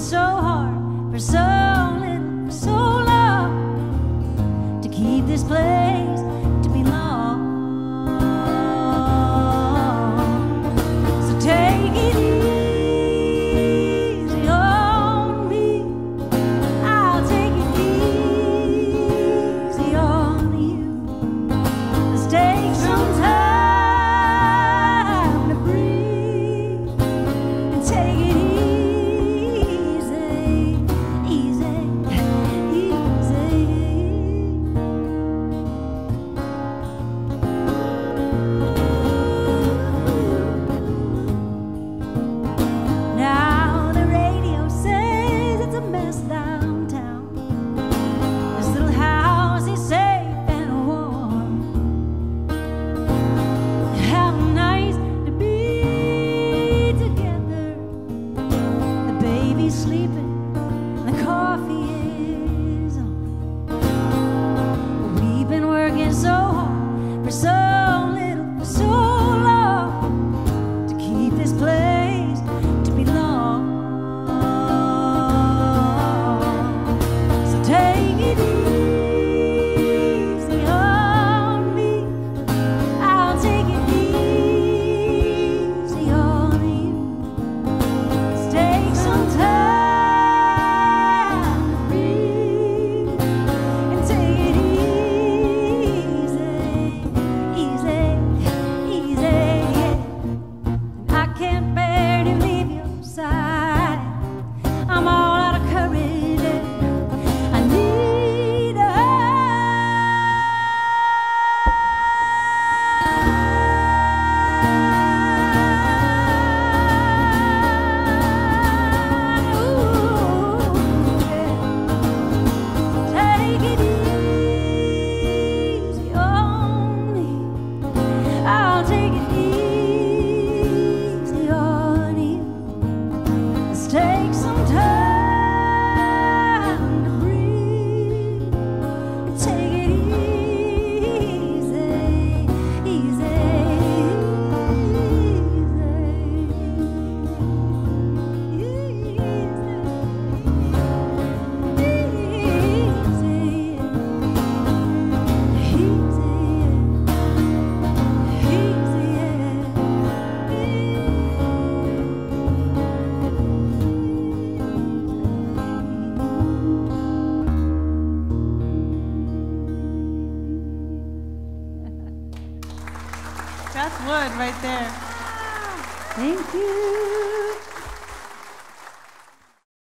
so hard, for so little, for so long, to keep this place to belong. So take it easy on me, I'll take it easy on you. Let's take some time to breathe and take it easy. Downtown, this little house is safe and warm. How nice to be together. The baby's sleeping, the coffee is on. We've been working so hard, for so little, for so long, to keep this place to belong. Beth Wood right there. Thank you.